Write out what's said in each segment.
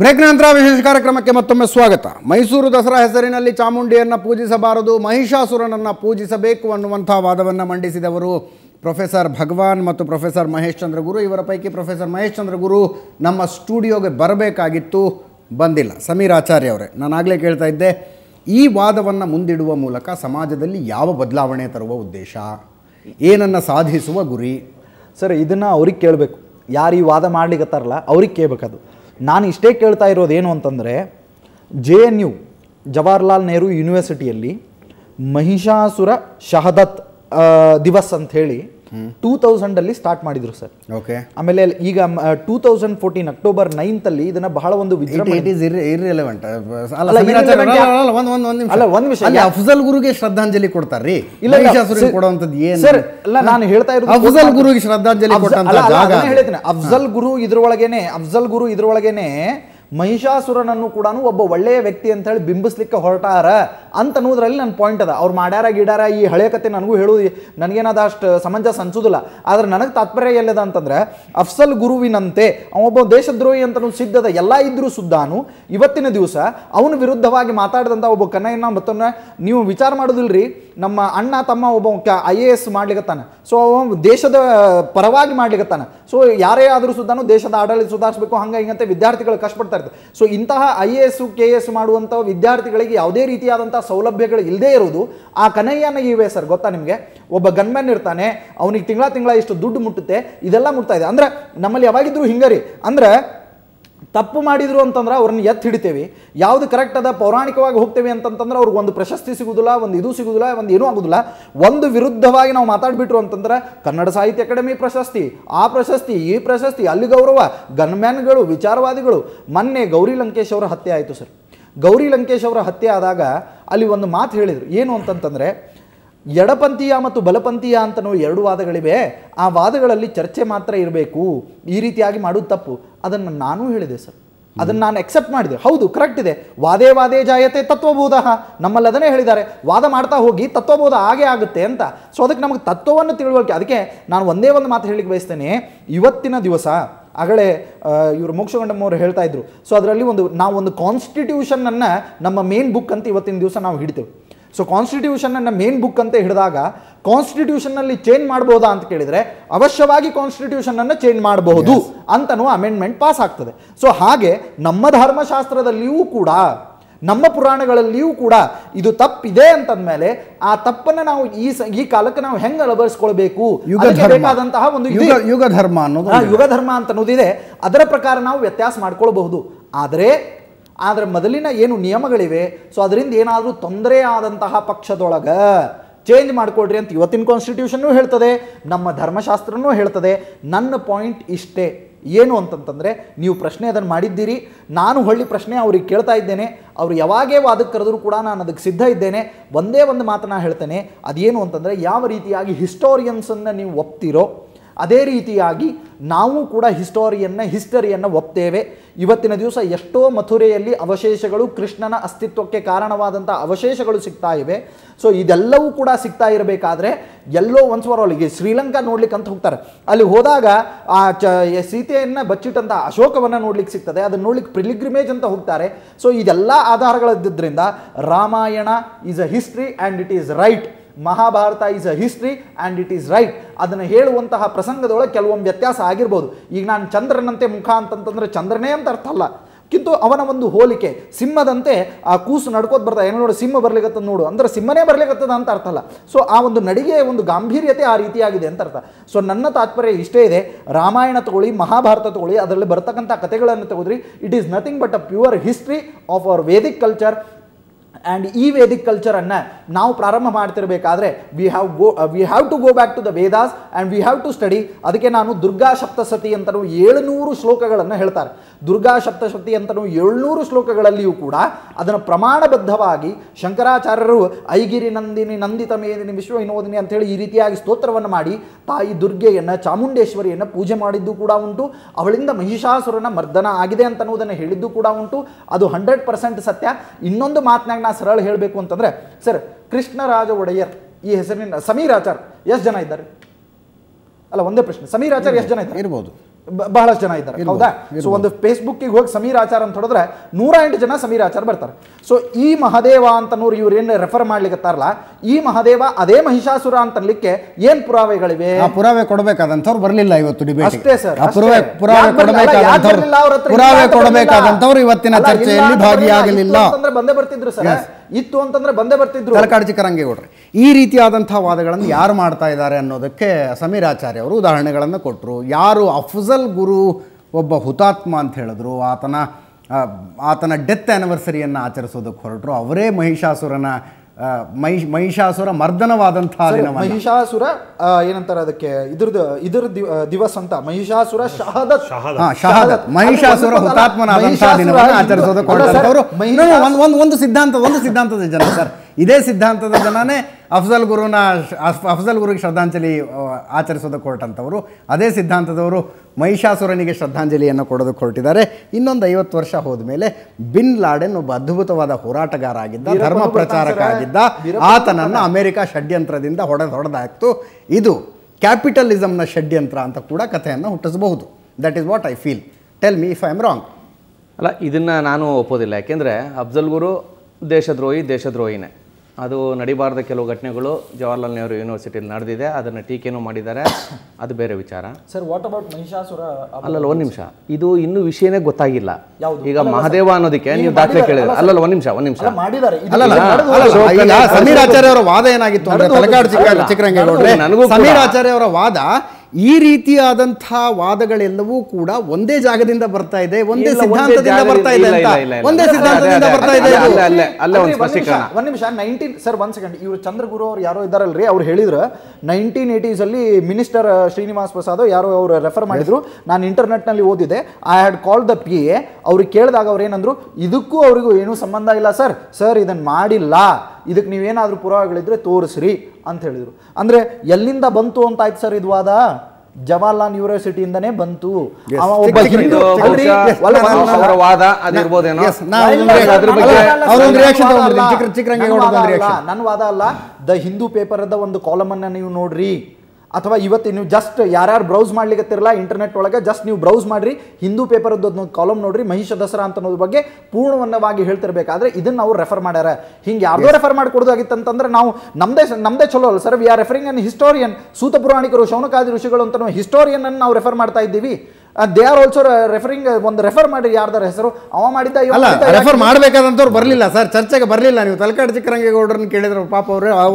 Break ನಂತರ ವಿಶೇಷ ಕಾರ್ಯಕ್ರಮಕ್ಕೆ ಮತ್ತೊಮ್ಮೆ ಸ್ವಾಗತ. ಮೈಸೂರು ದಸರಾ ಹೆಸರಿನಲ್ಲಿ ಚಾಮುಂಡಿಯನ್ನು ಪೂಜಿಸಬಾರದು, ಮಹಿಷಾಸುರನನ್ನು ಪೂಜಿಸಬೇಕು ಅನ್ನುವಂಥ ವಾದವನ್ನು ಮಂಡಿಸಿದವರು ಪ್ರೊಫೆಸರ್ ಭಗವಾನ್ ಮತ್ತು ಪ್ರೊಫೆಸರ್ ಮಹೇಶ್ ಚಂದ್ರ ಗುರು. ಇವರ ಪೈಕಿ ಪ್ರೊಫೆಸರ್ ಮಹೇಶ್ ಚಂದ್ರ ಗುರು ನಮ್ಮ ಸ್ಟುಡಿಯೋಗೆ ಬರಬೇಕಾಗಿತ್ತು, ಬಂದಿಲ್ಲ. ಸಮೀರ್ ಆಚಾರ್ಯ ಅವರೇ, ನಾನಾಗಲೇ ಕೇಳ್ತಾ ಇದ್ದೆ, ಈ ವಾದವನ್ನು ಮುಂದಿಡುವ ಮೂಲಕ ಸಮಾಜದಲ್ಲಿ ಯಾವ ಬದಲಾವಣೆ ತರುವ ಉದ್ದೇಶ, ಏನನ್ನು ಸಾಧಿಸುವ ಗುರಿ? ಸರ್, ಇದನ್ನು ಅವ್ರಿಗೆ ಕೇಳಬೇಕು, ಯಾರು ಈ ವಾದ ಮಾಡ್ಲಿಕ್ಕತ್ತಾರಲ್ಲ ಅವ್ರಿಗೆ ಕೇಳಬೇಕದು. ನಾನು ಇಷ್ಟೇ ಕೇಳ್ತಾ ಇರೋದು ಏನು ಅಂತಂದರೆ, ಜವಾಹರ್ಲಾಲ್ ನೆಹರು ಯೂನಿವರ್ಸಿಟಿಯಲ್ಲಿ ಮಹಿಷಾಸುರ ಶಹದತ್ ದಿವಸ್ ಅಂಥೇಳಿ 2000 ಸ್ಟಾರ್ಟ್ ಮಾಡಿದ್ರು ಸರ್. ಓಕೆ. ಆಮೇಲೆ ಈಗ 2014 October 9 ಇದನ್ನು ಬಹಳ ಒಂದು ಅಫಜಲ್ ಗುರುಗೆ ಶ್ರದ್ಧಾಂಜಲಿ ಕೊಡ್ತಾರ್ರಿ, ಸರ್. ನಾನು ಹೇಳ್ತಾ ಇರೋದು ಅಫಜಲ್ ಗುರುಗೆ ಶ್ರದ್ಧಾಂಜಲಿ ಹೇಳ್ತೇನೆ. ಅಫಜಲ್ ಗುರು ಇದ್ರೊಳಗೇನೆ ಮಹಿಷಾಸುರನನ್ನು ಕೂಡ ಒಬ್ಬ ಒಳ್ಳೆಯ ವ್ಯಕ್ತಿ ಅಂತ ಹೇಳಿ ಬಿಂಬಿಸ್ಲಿಕ್ಕೆ ಹೊರಟಾರ ಅಂತ ಅನ್ನೋದ್ರಲ್ಲಿ ನನ್ನ ಪಾಯಿಂಟ್ ಅದ. ಅವ್ರು ಮಾಡ್ಯಾರ ಗಿಡಾರ ಈ ಹಳೆಯ ಕತೆ ನನಗೂ ಹೇಳುವುದು ನನಗೇನಾದ ಅಷ್ಟು ಸಮಂಜಸ ಅನ್ಸೋದಿಲ್ಲ. ಆದರೆ ನನಗೆ ತಾತ್ಪರ್ಯ ಎಲ್ಲದ ಅಂತಂದರೆ, ಅಫ್ಸಲ್ ಗುರುವಿನಂತೆ ಅವನೊಬ್ಬ ದೇಶದ್ರೋಹಿ ಅಂತನೂ ಸಿದ್ಧದ ಎಲ್ಲ ಇದ್ರೂ ಸುದ್ದಾನು ಇವತ್ತಿನ ದಿವಸ ಅವನ ವಿರುದ್ಧವಾಗಿ ಮಾತಾಡಿದಂಥ ಒಬ್ಬ ಕನ್ನಯ್ಯನ ಮತ್ತೊಮ್ಮೆ ನೀವು ವಿಚಾರ ಮಾಡೋದಿಲ್ಲರಿ. ನಮ್ಮ ಅಣ್ಣ ತಮ್ಮ ಒಬ್ಬ IAS ಮಾಡ್ಲಿಕ್ಕತ್ತಾನೆ, ಸೊ ಅವನು ದೇಶದ ಪರವಾಗಿ ಮಾಡ್ಲಿಕ್ಕತ್ತಾನೆ. ಸೊ ಯಾರೇ ಆದರೂ ಸುದ್ದಾನು ದೇಶದ ಆಡಳಿತ ಸುಧಾರಿಸಬೇಕು ಹಂಗೆ ಹಿಂಗಂತೆ ವಿದ್ಯಾರ್ಥಿಗಳು ಕಷ್ಟಪಡ್ತಾರೆ. ಸೊ ಇಂತಹ IAS KAS ಮಾಡುವಂಥ ವಿದ್ಯಾರ್ಥಿಗಳಿಗೆ ಯಾವುದೇ ರೀತಿಯಾದಂತಹ ಸೌಲಭ್ಯಗಳು ಇಲ್ಲದೆ ಇರುವುದು ಆ ಕನಯ್ಯನ ಇವೆ ಸರ್. ಗೊತ್ತಾ ನಿಮಗೆ, ಒಬ್ಬ ಗನ್ಮ್ಯಾನ್ ಇರ್ತಾನೆ, ಅವನಿಗೆ ತಿಂಗಳ ಇಷ್ಟು ದುಡ್ಡು ಮುಟ್ಟುತ್ತೆ, ಇದೆಲ್ಲ ಮುಟ್ತಾ ಇದೆ. ಅಂದ್ರೆ ನಮ್ಮಲ್ಲಿ ಯಾವಾಗಿದ್ರು ಹಿಂಗರಿ, ಅಂದ್ರೆ ತಪ್ಪು ಮಾಡಿದ್ರು ಅಂತಂದ್ರೆ ಅವ್ರನ್ನ ಎತ್ತು ಹಿಡಿತೇವೆ, ಯಾವುದು ಕರೆಕ್ಟ್ ಅದ ಪೌರಾಣಿಕವಾಗಿ ಹೋಗ್ತೇವೆ ಅಂತಂತಂದ್ರೆ ಅವ್ರಿಗೆ ಒಂದು ಪ್ರಶಸ್ತಿ ಸಿಗುವುದಿಲ್ಲ, ಒಂದು ಇದು ಸಿಗುವುದಿಲ್ಲ, ಒಂದು ಏನೂ ಆಗುದಿಲ್ಲ. ಒಂದು ವಿರುದ್ಧವಾಗಿ ನಾವು ಮಾತಾಡ್ಬಿಟ್ರು ಅಂತಂದ್ರೆ ಕನ್ನಡ ಸಾಹಿತ್ಯ ಅಕಾಡೆಮಿ ಪ್ರಶಸ್ತಿ, ಆ ಪ್ರಶಸ್ತಿ, ಈ ಪ್ರಶಸ್ತಿ, ಅಲ್ಲಿ ಗೌರವ, ಗನ್ಮ್ಯಾನ್ಗಳು, ವಿಚಾರವಾದಿಗಳು. ಮೊನ್ನೆ ಗೌರಿ ಲಂಕೇಶ್ ಅವರ ಹತ್ಯೆ ಆಯಿತು ಸರ್. ಗೌರಿ ಲಂಕೇಶ್ ಅವರ ಹತ್ಯೆ ಆದಾಗ ಅಲ್ಲಿ ಒಂದು ಮಾತು ಹೇಳಿದರು, ಏನು ಅಂತಂತಂದರೆ ಎಡಪಂಥೀಯ ಮತ್ತು ಬಲಪಂಥೀಯ ಅಂತನೋ ಎರಡು ವಾದಗಳಿವೆ, ಆ ವಾದಗಳಲ್ಲಿ ಚರ್ಚೆ ಮಾತ್ರ ಇರಬೇಕು, ಈ ರೀತಿಯಾಗಿ ಮಾಡೋದು ತಪ್ಪು. ಅದನ್ನು ನಾನು ಹೇಳಿದೆ ಸರ್, ಅದನ್ನು ನಾನು ಎಕ್ಸೆಪ್ಟ್ ಮಾಡಿದೆ. ಹೌದು, ಕರೆಕ್ಟ್ ಇದೆ. ವಾದೇ ವಾದೇ ಜಾಯತೆ ತತ್ವಬೋಧ, ನಮ್ಮಲ್ಲಿ ಅದನ್ನೇ ಹೇಳಿದ್ದಾರೆ. ವಾದ ಮಾಡ್ತಾ ಹೋಗಿ ತತ್ವಬೋಧ ಹಾಗೆ ಆಗುತ್ತೆ ಅಂತ. ಸೊ ಅದಕ್ಕೆ ನಮಗೆ ತತ್ವವನ್ನು ತಿಳುವಳಿಕೆ. ಅದಕ್ಕೆ ನಾನು ಒಂದೇ ಒಂದು ಮಾತು ಹೇಳಲಿಕ್ಕೆ ಬಯಸ್ತೇನೆ. ಇವತ್ತಿನ ದಿವಸ ಆಗಲೇ ಇವರು ಮೋಕ್ಷಗುಂಡಮ್ ಅವರು ಹೇಳ್ತಾ ಇದ್ರು. ಸೊ ಅದರಲ್ಲಿ ನಾವು ಒಂದು ಕಾನ್ಸ್ಟಿಟ್ಯೂಷನನ್ನು ನಮ್ಮ ಮೇನ್ ಬುಕ್ ಅಂತ ಇವತ್ತಿನ ದಿವಸ ನಾವು ಹಿಡಿತೇವೆ. ಸೊ ಕಾನ್ಸ್ಟಿಟ್ಯೂಷನನ್ನು ಮೇನ್ ಬುಕ್ ಅಂತ ಹಿಡಿದಾಗ ಕಾನ್ಸ್ಟಿಟ್ಯೂಷನ್ನಲ್ಲಿ ಚೇಂಜ್ ಮಾಡ್ಬೋದಾ ಅಂತ ಕೇಳಿದರೆ ಅವಶ್ಯವಾಗಿ ಕಾನ್ಸ್ಟಿಟ್ಯೂಷನನ್ನು ಚೇಂಜ್ ಮಾಡಬಹುದು ಅಂತನೂ ಅಮೆಂಡ್ಮೆಂಟ್ ಪಾಸ್ ಆಗ್ತದೆ. ಸೊ ಹಾಗೆ ನಮ್ಮ ಧರ್ಮಶಾಸ್ತ್ರದಲ್ಲಿಯೂ ಕೂಡ, ನಮ್ಮ ಪುರಾಣಗಳಲ್ಲಿಯೂ ಕೂಡ ಇದು ತಪ್ಪಿದೆ ಅಂತಂದಮೇಲೆ ಆ ತಪ್ಪನ್ನು ನಾವು ಈ ಕಾಲಕ್ಕೆ ನಾವು ಹೆಂಗೆ ಅಳವಡಿಸ್ಕೊಳ್ಬೇಕು, ಬೇಕಾದಂತಹ ಒಂದು ಯುಗಧರ್ಮ ಅಂತ ಅನ್ನೋದಿದೆ. ಅದರ ಪ್ರಕಾರ ನಾವು ವ್ಯತ್ಯಾಸ ಮಾಡ್ಕೊಳ್ಬಹುದು. ಆದರೆ ಮೊದಲಿನ ಏನು ನಿಯಮಗಳಿವೆ, ಸೊ ಅದರಿಂದ ಏನಾದರೂ ತೊಂದರೆ ಆದಂತಹ ಪಕ್ಷದೊಳಗೆ ಚೇಂಜ್ ಮಾಡಿಕೊಡ್ರಿ ಅಂತ ಇವತ್ತಿನ ಕಾನ್ಸ್ಟಿಟ್ಯೂಷನ್ನೂ ಹೇಳ್ತದೆ, ನಮ್ಮ ಧರ್ಮಶಾಸ್ತ್ರನೂ ಹೇಳ್ತದೆ. ನನ್ನ ಪಾಯಿಂಟ್ ಇಷ್ಟೇ. ಏನು ಅಂತಂತಂದರೆ, ನೀವು ಪ್ರಶ್ನೆ ಅದನ್ನು ಮಾಡಿದ್ದೀರಿ, ನಾನು ಹೊಳ್ಳಿ ಪ್ರಶ್ನೆ ಅವ್ರಿಗೆ ಕೇಳ್ತಾ ಇದ್ದೇನೆ. ಅವರು ಯಾವಾಗೇ ವಾದಕ್ಕೆ ಕರೆದರೂ ಕೂಡ ನಾನು ಅದಕ್ಕೆ ಸಿದ್ಧ ಇದ್ದೇನೆ. ಒಂದೇ ಒಂದು ಮಾತನ್ನು ಹೇಳ್ತೇನೆ, ಅದೇನು ಅಂತಂದರೆ ಯಾವ ರೀತಿಯಾಗಿ ಹಿಸ್ಟೋರಿಯನ್ಸನ್ನು ನೀವು ಒಪ್ತಿರೋ ಅದೇ ರೀತಿಯಾಗಿ ನಾವು ಕೂಡ ಹಿಸ್ಟರಿಯನ್ನು ಒಪ್ತೇವೆ. ಇವತ್ತಿನ ದಿವಸ ಎಷ್ಟೋ ಮಥುರೆಯಲ್ಲಿ ಅವಶೇಷಗಳು, ಕೃಷ್ಣನ ಅಸ್ತಿತ್ವಕ್ಕೆ ಕಾರಣವಾದಂಥ ಅವಶೇಷಗಳು ಸಿಗ್ತಾ ಇವೆ. ಸೊ ಇದೆಲ್ಲವೂ ಕೂಡ ಸಿಗ್ತಾ ಇರಬೇಕಾದ್ರೆ ಎಲ್ಲೋ ಒನ್ಸ್ ಫಾರ್ ಆಲ್ ಈಗ ಶ್ರೀಲಂಕಾ ನೋಡ್ಲಿಕ್ಕೆ ಅಂತ ಹೋಗ್ತಾರೆ. ಅಲ್ಲಿ ಹೋದಾಗ ಆ ಸೀತೆಯನ್ನು ಬಚ್ಚಿಟ್ಟಂಥ ಅಶೋಕವನ್ನು ನೋಡ್ಲಿಕ್ಕೆ ಸಿಗ್ತದೆ, ಅದನ್ನು ನೋಡ್ಲಿಕ್ಕೆ ಪ್ರಿಲಿಗ್ರಿಮೇಜ್ ಅಂತ ಹೋಗ್ತಾರೆ. ಸೊ ಇದೆಲ್ಲ ಆಧಾರಗಳಿದ್ದರಿಂದ Ramayana is a history and it is right, Mahabharata is a history and it is right. ಅದನ್ನು ಹೇಳುವಂತಹ ಪ್ರಸಂಗದೊಳಗೆ ಕೆಲವೊಂದು ವ್ಯತ್ಯಾಸ ಆಗಿರ್ಬೋದು. ಈಗ ನಾನು ಚಂದ್ರನಂತೆ ಮುಖ ಅಂತಂತಂದರೆ ಚಂದ್ರನೇ ಅಂತ ಅರ್ಥ ಅಲ್ಲ, ಕಿಂತು ಅವನ ಒಂದು ಹೋಲಿಕೆ. ಸಿಂಹದಂತೆ ಆ ಕೂಸು ನಡ್ಕೋದು ಬರ್ತಾ ಏನೋ ನೋಡು, ಸಿಂಹ ಬರ್ಲಿಕ್ಕತ್ತದ ನೋಡು ಅಂದರೆ ಸಿಂಹನೇ ಬರ್ಲಿಕ್ಕತ್ತದ ಅಂತ ಅರ್ಥ ಅಲ್ಲ. ಸೊ ಆ ಒಂದು ನಡಿಗೆಯ ಒಂದು ಗಾಂಭೀರ್ಯತೆ ಆ ರೀತಿಯಾಗಿದೆ ಅಂತ ಅರ್ಥ. ಸೊ ನನ್ನ ತಾತ್ಪರ್ಯ ಇಷ್ಟೇ ಇದೆ. ರಾಮಾಯಣ ತಗೊಳ್ಳಿ, ಮಹಾಭಾರತ ತಗೊಳ್ಳಿ, ಅದರಲ್ಲಿ ಬರ್ತಕ್ಕಂಥ ಕಥೆಗಳನ್ನು ತಗೋದ್ರಿ, it is nothing but a pure history of our Vedic culture. And ಈ ವೇದಿಕ್ ಕಲ್ಚರನ್ನು ನಾವು ಪ್ರಾರಂಭ ಮಾಡ್ತಿರಬೇಕಾದ್ರೆ we have to go back to the Vedas and we have to study. ಅದಕ್ಕೆ ನಾನು ದುರ್ಗಾ ಸಪ್ತಸತಿ ಅಂತಲೂ 700 ಶ್ಲೋಕಗಳನ್ನು ಹೇಳ್ತಾರೆ. ದುರ್ಗಾ ಸಪ್ತಸತಿ ಅಂತಲೂ 700 ಶ್ಲೋಕಗಳಲ್ಲಿಯೂ ಕೂಡ ಅದನ್ನು ಪ್ರಮಾಣಬದ್ಧವಾಗಿ ಶಂಕರಾಚಾರ್ಯರು ಐಗಿರಿ ನಂದಿನಿ ನಂದಿತ ಮೇದಿನಿ ವಿಶ್ವ ವಿನೋದಿನಿ ಅಂತೇಳಿ ಈ ರೀತಿಯಾಗಿ ಸ್ತೋತ್ರವನ್ನು ಮಾಡಿ ತಾಯಿ ದುರ್ಗೆಯನ್ನು, ಚಾಮುಂಡೇಶ್ವರಿಯನ್ನು ಪೂಜೆ ಮಾಡಿದ್ದು ಕೂಡ ಉಂಟು. ಅವಳಿಂದ ಮಹಿಷಾಸುರನ ಮರ್ದನ ಆಗಿದೆ ಅಂತನ್ನುವುದನ್ನು ಹೇಳಿದ್ದು ಕೂಡ ಉಂಟು. ಅದು 100% ಸತ್ಯ. ಇನ್ನೊಂದು ಮಾತನಾಗ ಸರಳ ಹೇಳಬೇಕು ಅಂತಂದ್ರೆ ಸರ್, ಕೃಷ್ಣರಾಜ ಒಡೆಯರ್ ಈ ಹೆಸರಿನ ಸಮೀರ್ ಆಚಾರ್ ಎಷ್ಟು ಜನ ಇದ್ದಾರೆ? ಅಲ್ಲ, ಒಂದೇ ಪ್ರಶ್ನೆ, ಸಮೀರ್ ಆಚಾರ್ ಎಷ್ಟು ಜನ ಇದ್ದಾರೆ? ಇರ್ಬೋದು. ಬಹಳಷ್ಟು ಜನ ಇದ್ದಾರೆ ಹೌದಾ ಸೋ ಒಂದು Facebook ಗೆ ಹೋಗಿ ಸಮೀರ್ ಆಚಾರ್ ಅಂತ ಹೊಡೆದ್ರೆ 108 ಜನ ಸಮೀರ್ ಆಚಾರ್ ಬರ್ತಾರೆ ಸೋ ಈ ಮಹಾದೇವ ಅಂತ ನೋಡಿ ಇವರು ಏನು ರೆಫರ್ ಮಾಡ್ಲಿಕತ್ತಾರಲ್ಲ ಈ ಮಹಾದೇವ ಅದೇ ಮಹಿಷಾಸುರ ಅಂತಲಿಕ್ಕೆ ಏನು ಪುರಾವೆಗಳಿವೆ ಆ ಪುರಾವೆ ಕೊಡಬೇಕಾದಂತವರು ಬರಲಿಲ್ಲ ಇವತ್ತು ಡಿಬೇಟ್ ಅಷ್ಟೇ ಸರ್ ಆ ಪುರಾವೆ ಕೊಡಬೇಕಾದಂತವರು ಇವತ್ತಿನ ಚರ್ಚೆಯಲ್ಲಿ ಭಾಗಿಯಾಗಲಿಲ್ಲ ಅಂತಂದ್ರೆ ಬಂದೆ ಬರ್ತಿದ್ರು ಸರ್ ಇತ್ತು ಅಂತಂದ್ರೆ ಬಂದೆ ಬರ್ತಿದ್ರು ತಲಕಾಡ್ಜಿ ಕರಂಗೇಗೌಡರು ಈ ರೀತಿಯಾದಂತ ವಾದಗಳನ್ನು ಯಾರು ಮಾಡ್ತಾ ಇದ್ದಾರೆ ಅನ್ನೋದಕ್ಕೆ ಸಮೀರ್ ಆಚಾರ್ಯ ಅವರು ಉದಾಹರಣೆಗಳನ್ನು ಕೊಟ್ಟರು ಯಾರು ಅಫಜಲ್ ಗುರು ಒಬ್ಬ ಹುತಾತ್ಮ ಅಂತ ಹೇಳಿದ್ರು ಆತನ ಡೆತ್ ಆನಿವರ್ಸರಿಯನ್ನು ಆಚರಿಸೋದಕ್ಕೆ ಹೊರಟರು ಅವರೇ ಮಹಿಷಾಸುರ ಮರ್ದನವಾದಂತಹ ಮಹಿಷಾಸುರ ಏನಂತಾರೆ ಅದಕ್ಕೆ ಇದರ ದಿವಸ ಅಂತ ಮಹಿಷಾಸುರ ಶಹಾದತ್ ಶಹಾದತ್ ಮಹಿಷಾಸುರ ಹುತಾತ್ಮನಾದಂತಹ ದಿನವನ್ನು ಆಚರಿಸೋದಕ್ಕೆ ಹೊರಟರು ಒಂದು ಸಿದ್ಧಾಂತದ ಜನ ಸರ್ ಇದೇ ಸಿದ್ಧಾಂತದ ಜನನೇ ಅಫಜಲ್ ಗುರುಗೆ ಶ್ರದ್ಧಾಂಜಲಿ ಆಚರಿಸೋದಕ್ಕೆ ಹೊರಟಂಥವರು ಅದೇ ಸಿದ್ಧಾಂತದವರು ಮಹಿಷಾಸುರನಿಗೆ ಶ್ರದ್ಧಾಂಜಲಿಯನ್ನು ಕೊಡೋದಕ್ಕೆ ಹೊರಟಿದ್ದಾರೆ ಇನ್ನೊಂದು 50 ವರ್ಷ ಹೋದ ಮೇಲೆ ಬಿನ್ ಲಾಡೆನ್ ಒಬ್ಬ ಅದ್ಭುತವಾದ ಹೋರಾಟಗಾರ ಆಗಿದ್ದ ಧರ್ಮ ಪ್ರಚಾರಕ ಆಗಿದ್ದ ಆತನನ್ನು ಅಮೆರಿಕ ಷಡ್ಯಂತ್ರದಿಂದ ಹೊಡೆದಾಕ್ತು ಇದು ಕ್ಯಾಪಿಟಲಿಸಮ್ನ ಷಡ್ಯಂತ್ರ ಅಂತ ಕೂಡ ಕಥೆಯನ್ನು ಹುಟ್ಟಿಸಬಹುದು that is what I feel tell me if I am wrong ಅಲ್ಲ ಇದನ್ನು ನಾನು ಒಪ್ಪೋದಿಲ್ಲ ಯಾಕೆಂದರೆ ಅಫಜಲ್ ಗುರು ದೇಶದ್ರೋಹಿನೇ ಅದು ನಡಿಬಾರ್ದ ಕೆಲವು ಘಟನೆಗಳು ಜವಾಹರ್ಲಾಲ್ ನೆಹರು ಯೂನಿವರ್ಸಿಟಿಯಲ್ಲಿ ನಡೆದಿದೆ ಅದನ್ನು ಟೀಕೆನೂ ಮಾಡಿದ್ದಾರೆ ಅದು ಬೇರೆ ವಿಚಾರ ಸರ್ ವಾಟ್ ಅಬೌಟ್ ಮಹಿಷಾಸುರ ಅಲ್ಲಲ್ಲ ಒಂದು ನಿಮಿಷ ಇದು ಇನ್ನೂ ವಿಷಯನೇ ಗೊತ್ತಾಗಿಲ್ಲ ಈಗ ಮಹಾದೇವ ಅನ್ನೋದಕ್ಕೆ ನೀವು ದಾಖಲೆ ಕೇಳಿದ್ರೆ ಅಲ್ಲಲ್ಲ ಒಂದು ನಿಮಿಷ ಸಮೀರ್ ಆಚಾರ್ಯ ಅವರ ವಾದ ಏನಾಗಿತ್ತು ಅಂದ್ರೆ ತಲಕಾಡು ಚಿಕ್ಕರಂಗೇಗೌಡರೇ ನನಗೂ ಸಮೀರ್ ಆಚಾರ್ಯ ಅವರ ವಾದ ಈ ರೀತಿಯಾದಂಥ ವಾದಗಳೆಲ್ಲವೂ ಕೂಡ ಒಂದೇ ಜಾಗದಿಂದ ಬರ್ತಾ ಇದೆ ಒಂದೇ ಸಿದ್ಧಾಂತದಿಂದ ಬರ್ತಾ ಇದೆ ಒಂದ್ ನಿಮಿಷ ಸರ್ ಒಂದ್ ಸೆಕೆಂಡ್ ಇವರು ಚಂದ್ರಗುರು ಅವ್ರು ಯಾರೋ ಇದ್ದಾರಲ್ರಿ ಅವ್ರು ಹೇಳಿದ್ರು 1980s ಅಲ್ಲಿ ಮಿನಿಸ್ಟರ್ ಶ್ರೀನಿವಾಸ್ ಪ್ರಸಾದ್ ಯಾರೋ ಅವರು ರೆಫರ್ ಮಾಡಿದ್ರು ನಾನು ಇಂಟರ್ನೆಟ್ ನಲ್ಲಿ ಓದಿದೆ I had called the PA ಅವ್ರಿಗೆ ಕೇಳಿದಾಗ ಅವ್ರು ಏನಂದ್ರು ಇದಕ್ಕೂ ಅವ್ರಿಗೂ ಏನೂ ಸಂಬಂಧ ಇಲ್ಲ ಸರ್ ಇದನ್ನ ಮಾಡಿಲ್ಲ ಇದಕ್ಕೆ ನೀವೇನಾದರೂ ಪುರಾವೆಗಳಿದ್ರೆ ತೋರಿಸ್ರಿ ಅಂತ ಹೇಳಿದರು ಅಂದರೆ ಎಲ್ಲಿಂದ ಬಂತು ಅಂತ ಆಯ್ತು ಸರ್ ಇದು ವಾದ ಜವಾಹರ್ಲಾಲ್ ಯೂನಿವರ್ಸಿಟಿಯಿಂದನೇ ಬಂತು ನನ್ನ ವಾದ ಅಲ್ಲ ದ ಹಿಂದೂ ಪೇಪರ್ದ ಒಂದು ಕಾಲಮ್ ಅನ್ನ ನೀವು ನೋಡ್ರಿ ಅಥವಾ ಇವತ್ತು ನೀವು ಜಸ್ಟ್ ಯಾರ್ಯಾರು ಬ್ರೌಸ್ ಮಾಡ್ಲಿಕ್ಕತ್ತಿರಲ್ಲ ಇಂಟರ್ನೆಟ್ ಒಳಗೆ ಜಸ್ಟ್ ನೀವು ಬ್ರೌಸ್ ಮಾಡಿರಿ ಹಿಂದೂ ಪೇಪರ್ದು ಅದೊಂದು ಕಾಲಮ್ ನೋಡ್ರಿ ಮಹಿಷ ದಸರಾ ಅಂತ ಅನ್ನೋದ್ರ ಬಗ್ಗೆ ಪೂರ್ಣವನ್ನವಾಗಿ ಹೇಳ್ತಿರ್ಬೇಕಾದ್ರೆ ಇದನ್ನು ಅವ್ರು ರೆಫರ್ ಮಾಡ್ಯಾರ ಹಿಂಗೆ ಯಾರ್ದೋ ರೆಫರ್ ಮಾಡಿಕೊಡೋದಾಗಿತ್ತಂತಂದ್ರೆ ನಾವು ನಮ್ಮದೇ ಚಲೋ ಅಲ್ಲ sir we are referring on historian Suta ಪುರಾಣಿಕರು ಶೌನಕಾದಿ ಋಷಿಗಳು ಅಂತ ನಾವು ಹಿಸ್ಟೋರಿಯನನ್ನು ನಾವು ರೆಫರ್ ಮಾಡ್ತಾ ಇದ್ದೀವಿ ದೇ ಆರ್ ಆಲ್ಸೋ ರೆಫರಿಂಗ್ ಒಂದು ರೆಫರ್ ಮಾಡಿ ಯಾರ್ದಾರ ಹೆಸರು ಅವ ಮಾಡಿದ್ದ ರೆಫರ್ ಮಾಡಬೇಕಾದಂತವ್ರು ಬರಲಿಲ್ಲ ಸರ್ ಚರ್ಚೆಗೆ ಬರಲಿಲ್ಲ ನೀವು ತಲಕಾಡು ಚಿಕ್ಕರಂಗೇಗೌಡರನ್ನ ಕೇಳಿದ್ರೆ ಪಾಪ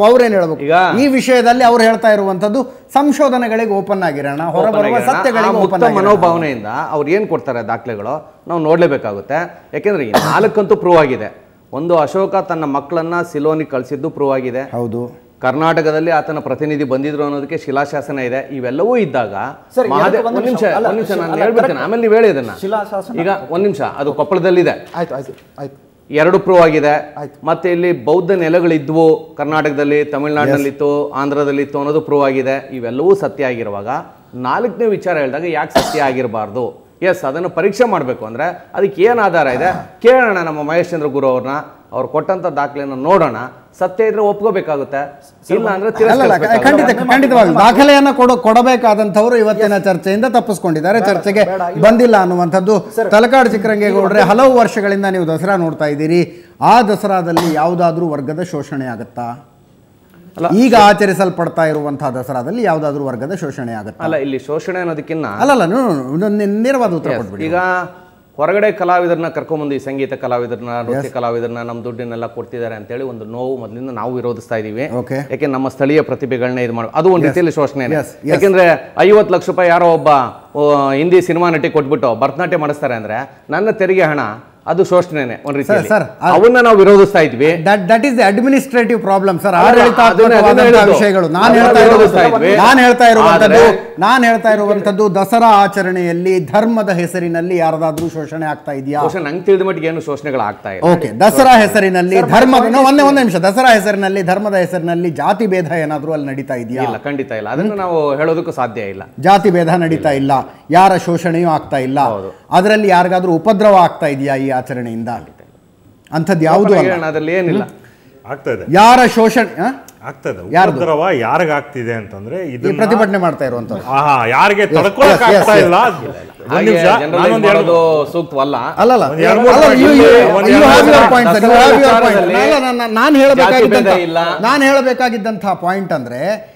ಅವ್ರೇನು ಹೇಳ್ಬೇಕು ಈ ವಿಷಯದಲ್ಲಿ ಅವ್ರು ಹೇಳ್ತಾ ಇರುವಂತದ್ದು ಸಂಶೋಧನೆಗಳಿಗೆ ಓಪನ್ ಆಗಿರೋಣ ಹೊರಬರುವ ಸತ್ಯಗಳಿಗೆ ಓಪನ್ ಮನೋಭಾವನೆಯಿಂದ ಅವ್ರು ಏನು ಕೊಡ್ತಾರೆ ದಾಖಲೆಗಳು ನಾವು ನೋಡ್ಲೇಬೇಕಾಗುತ್ತೆ ಯಾಕೆಂದ್ರೆ 4 ಪ್ರೂವ್ ಆಗಿದೆ ಒಂದು ಅಶೋಕ ತನ್ನ ಮಕ್ಕಳನ್ನ ಸಿಲೋನಿಗೆ ಕಳಿಸಿದ್ದು ಪ್ರೂವ್ ಆಗಿದೆ ಹೌದು ಕರ್ನಾಟಕದಲ್ಲಿ ಆತನ ಪ್ರತಿನಿಧಿ ಬಂದಿದ್ರು ಅನ್ನೋದಕ್ಕೆ ಶಿಲಾಶಾಸನ ಇದೆ ಇವೆಲ್ಲವೂ ಇದ್ದಾಗ ಒಂದ್ ನಿಮಿಷ ನಾನು ಹೇಳ್ಬಿಡ್ತೇನೆ ಆಮೇಲೆ ನೀವು ಹೇಳಿ ಇದನ್ನ ಈಗ ಒಂದ್ ನಿಮಿಷ ಅದು ಕೊಪ್ಪಳದಲ್ಲಿದೆ ಎರಡು ಪ್ರೂವ್ ಆಗಿದೆ ಮತ್ತೆ ಇಲ್ಲಿ ಬೌದ್ಧ ನೆಲೆಗಳಿದ್ವು ಕರ್ನಾಟಕದಲ್ಲಿ ತಮಿಳುನಾಡಿನಲ್ಲಿತ್ತು ಆಂಧ್ರದಲ್ಲಿತ್ತು ಅನ್ನೋದು ಪ್ರೂವ್ ಆಗಿದೆ ಇವೆಲ್ಲವೂ ಸತ್ಯ ಆಗಿರುವಾಗ 4ನೇ ವಿಚಾರ ಹೇಳಿದಾಗ ಯಾಕೆ ಸತ್ಯ ಆಗಿರಬಾರ್ದು ಎಸ್ ಅದನ್ನು ಪರೀಕ್ಷೆ ಮಾಡಬೇಕು ಅಂದ್ರೆ ಅದಕ್ಕೆ ಏನು ಆಧಾರ ಇದೆ ಕೇಳೋಣ ನಮ್ಮ ಮಹೇಶ್ ಚಂದ್ರ ಗುರು ಅವ್ರನ್ನ ಅವ್ರು ಕೊಟ್ಟಂತ ದಾಖಲೆಯನ್ನು ನೋಡೋಣ ಸತ್ಯ ಇದ್ರೆ ಒಪ್ಕೋಬೇಕಾಗುತ್ತೆ ಇಲ್ಲ ಅಂದ್ರೆ ಖಂಡಿತವಾಗಿ ದಾಖಲೆಯನ್ನು ಕೊಡಬೇಕಾದಂಥವ್ರು ಇವತ್ತಿನ ಚರ್ಚೆಯಿಂದ ತಪ್ಪಿಸ್ಕೊಂಡಿದ್ದಾರೆ ಚರ್ಚೆಗೆ ಬಂದಿಲ್ಲ ಅನ್ನುವಂಥದ್ದು ತಲಕಾಡು ಚಿಕ್ಕರಂಗೇಗೌಡರೇ ಹಲವು ವರ್ಷಗಳಿಂದ ನೀವು ದಸರಾ ನೋಡ್ತಾ ಇದ್ದೀರಿ ಆ ದಸರಾದಲ್ಲಿ ಯಾವುದಾದ್ರೂ ವರ್ಗದ ಶೋಷಣೆ ಆಗುತ್ತಾ ಈಗ ಆಚರಿಸಲ್ಪಡ್ತಾ ಇರುವಂತಹ ದಸರಾದಲ್ಲಿ ಯಾವುದಾದ್ರೂ ವರ್ಗದ ಶೋಷಣೆ ಆಗುತ್ತೆ ಅಲ್ಲ ಇಲ್ಲಿ ಶೋಷಣೆ ಅನ್ನೋದಕ್ಕಿಂತ ಅಲ್ಲ ನೇರವಾದ ಉತ್ತರ ಕೊಡ್ಬಿಡಿ ಈಗ ಹೊರಗಡೆ ಕಲಾವಿದರನ್ನ ಕರ್ಕೊಂಬಂದು ಸಂಗೀತ ಕಲಾವಿದರನ್ನ ನೃತ್ಯ ಕಲಾವಿದರನ್ನ ನಮ್ಮ ದುಡ್ಡನ್ನೆಲ್ಲ ಕೊಡ್ತಿದ್ದಾರೆ ಅಂತೇಳಿ ಒಂದು ನೋವು ಮೊದಲಿಂದ ನಾವು ವಿರೋಧಿಸ್ತಾ ಇದೀವಿ ಯಾಕೆ ನಮ್ಮ ಸ್ಥಳೀಯ ಪ್ರತಿಭೆಗಳನ್ನ ಇದು ಮಾಡಿ ಅದು ಒಂದು ರೀತಿಯಲ್ಲಿ ಶೋಷಣೆ ಯಾಕೆಂದ್ರೆ 50 ಲಕ್ಷ ರೂಪಾಯಿ ಯಾರೋ ಒಬ್ಬ ಹಿಂದಿ ಸಿನಿಮಾ ನಟಿ ಕೊಟ್ಬಿಟ್ಟು ಭರತನಾಟ್ಯ ಮಾಡಿಸ್ತಾರೆ ಅಂದ್ರೆ ನನ್ನ ತೆರಿಗೆ ಹಣ ಅದು ಶೋಷಣೆನೇ ಒಂದು ರೀತಿ ಸರ್ ಅವನ್ನ ನಾವು ವಿರೋಧಿಸ್ತಾ ಇದ್ವಿ that is the administrative problem sir ಆಡಳಿತಾತ್ಮಕವಾದ ವಿಷಯಗಳು ನಾನು ಹೇಳ್ತಾ ಇರುವಂತದ್ದು ದಸರಾ ಆಚರಣೆಯಲ್ಲಿ ಧರ್ಮದ ಹೆಸರಿನಲ್ಲಿ ಯಾರದಾದ್ರೂ ಶೋಷಣೆ ಆಗ್ತಾ ಇದೆಯಾ ನಂಗೆ ತಿಳಿದ ಮಟ್ಟಿಗೆ ಏನು ಶೋಷಣೆಗಳು ಆಗ್ತಾ ಇದೆ ಓಕೆ ದಸರಾ ಹೆಸರಿನಲ್ಲಿ ಧರ್ಮ ಒಂದೇ ನಿಮಿಷ ದಸರಾ ಹೆಸರಿನಲ್ಲಿ ಧರ್ಮದ ಹೆಸರಿನಲ್ಲಿ ಜಾತಿ ಭೇದ ಏನಾದರೂ ಅಲ್ಲಿ ನಡೀತಾ ಇದೆಯಾ ಇಲ್ಲ ಖಂಡಿತ ಇಲ್ಲ ಅದನ್ನು ನಾವು ಹೇಳೋದಕ್ಕೂ ಸಾಧ್ಯ ಇಲ್ಲ ಜಾತಿ ಭೇದ ನಡೀತಾ ಇಲ್ಲ ಯಾರ ಶೋಷಣೆಯೂ ಆಗ್ತಾ ಇಲ್ಲ ಅದರಲ್ಲಿ ಯಾರಿಗಾದ್ರೂ ಉಪದ್ರವ ಆಗ್ತಾ ಇದೆಯಾ ಈ ಆಚರಣೆಯಿಂದ ಅಂಥದ್ದು ಯಾವುದು ಅಲ್ಲ ಅದರಲ್ಲಿ ಏನಿಲ್ಲ ಆಗ್ತಾ ಇದೆ ಯಾರ ಶೋಷಣೆ ಆಗ್ತದೆ ಉಪದ್ರವ ಯಾರಿಗೆ ಆಗ್ತಿದೆ ಅಂತಂದ್ರೆ ಇದು ಪ್ರತಿಭಟನೆ ಮಾಡ್ತಾ ಇರುವಂತವರು ಆಹಾ ಯಾರಿಗೆ ತಡಕೊಳ್ಳಕ ಆಗ್ತಾ ಇಲ್ಲ ಒಂದು ನಿಮಿಷ ನಾನು ಹೇಳೋದು ಸೂಕ್ತವಲ್ಲ ಅಲ್ಲಲ್ಲ you have your point you have your point ಅಲ್ಲ ನಾನು ಹೇಳಬೇಕಾಗಿದ್ದಂತ ಪಾಯಿಂಟ್ ಅಂದ್ರೆ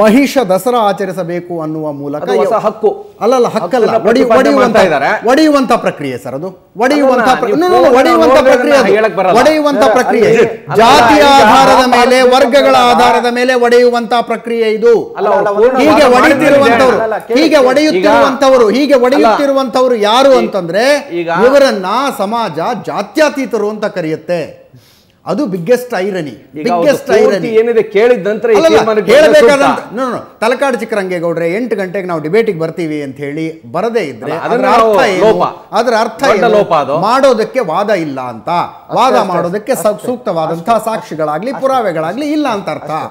ಮಹಿಷ ದಸರಾ ಆಚರಿಸಬೇಕು ಅನ್ನುವ ಮೂಲಕ ಹಕ್ಕು ಅಲ್ಲಲ್ಲ ಹಕ್ಕಲ್ಲ ಒಡೆಯುವಂತ ಪ್ರಕ್ರಿಯೆ ಸರ್ ಅದು ಒಡೆಯುವಂತ ಪ್ರಕ್ರಿಯೆ ಜಾತಿಯ ಆಧಾರದ ಮೇಲೆ ವರ್ಗಗಳ ಆಧಾರದ ಮೇಲೆ ಒಡೆಯುವಂತ ಪ್ರಕ್ರಿಯೆ ಇದು ಹೀಗೆ ಒಡೆಯುತ್ತಿರುವಂತವರು ಯಾರು ಅಂತಂದ್ರೆ ಇವರನ್ನ ಸಮಾಜ ಜಾತ್ಯತೀತರು ಅಂತ ಕರೆಯುತ್ತೆ ಅದು ಬಿಗ್ಗೆಸ್ಟ್ ಐರನಿ ಏನಿದೆ ಕೇಳಿದ ನಂತರ ತಲಕಾಡು ಚಿಕ್ಕರಂಗೇಗೌಡ್ರೆ 8 ಗಂಟೆಗೆ ನಾವು ಡಿಬೇಟಿಗೆ ಬರ್ತೀವಿ ಅಂತ ಹೇಳಿ ಬರದೇ ಇದ್ರೆ ಅದರ ಅರ್ಥ ಮಾಡೋದಕ್ಕೆ ವಾದ ಇಲ್ಲ ಅಂತ ವಾದ ಮಾಡೋದಕ್ಕೆ ಸೂಕ್ತವಾದಂತಹ ಸಾಕ್ಷಿಗಳಾಗ್ಲಿ ಪುರಾವೆಗಳಾಗ್ಲಿ ಇಲ್ಲ ಅಂತ ಅರ್ಥ.